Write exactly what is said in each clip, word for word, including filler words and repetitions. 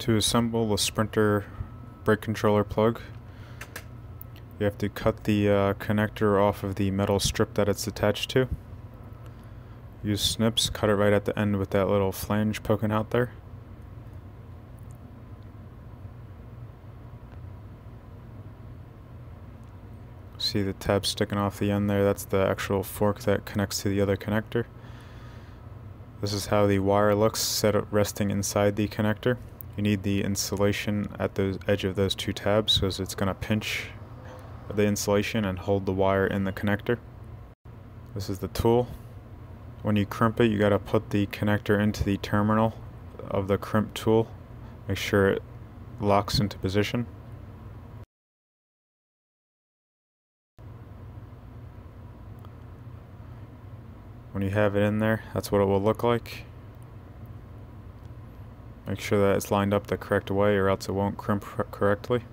To assemble the Sprinter brake controller plug, you have to cut the uh, connector off of the metal strip that it's attached to. Use snips, cut it right at the end with that little flange poking out there. See the tab sticking off the end there? That's the actual fork that connects to the other connector. This is how the wire looks, set it resting inside the connector. You need the insulation at the edge of those two tabs because it's going to pinch the insulation and hold the wire in the connector. This is the tool. When you crimp it, you got to put the connector into the terminal of the crimp tool. Make sure it locks into position. When you have it in there, that's what it will look like. Make sure that it's lined up the correct way or else it won't crimp correctly.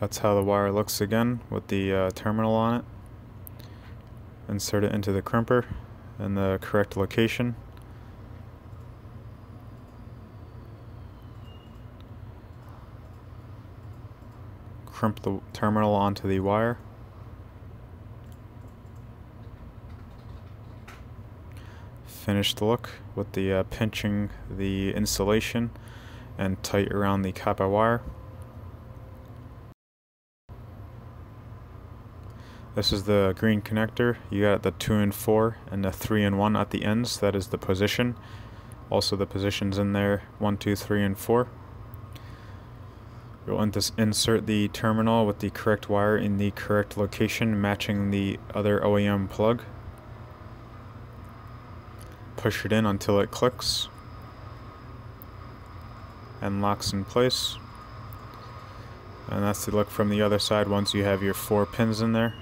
That's how the wire looks again with the uh, terminal on it. Insert it into the crimper in the correct location. Crimp the terminal onto the wire. Finish the look with the uh, pinching the insulation and tight around the copper wire. This is the green connector. You got the two and four and the three and one at the ends. That is the position. Also the positions in there, one, two, three, and four. You'll insert the terminal with the correct wire in the correct location, matching the other O E M plug. Push it in until it clicks and locks in place. And that's the look from the other side once you have your four pins in there.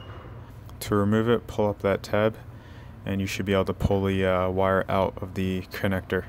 To remove it, pull up that tab and you should be able to pull the uh, wire out of the connector.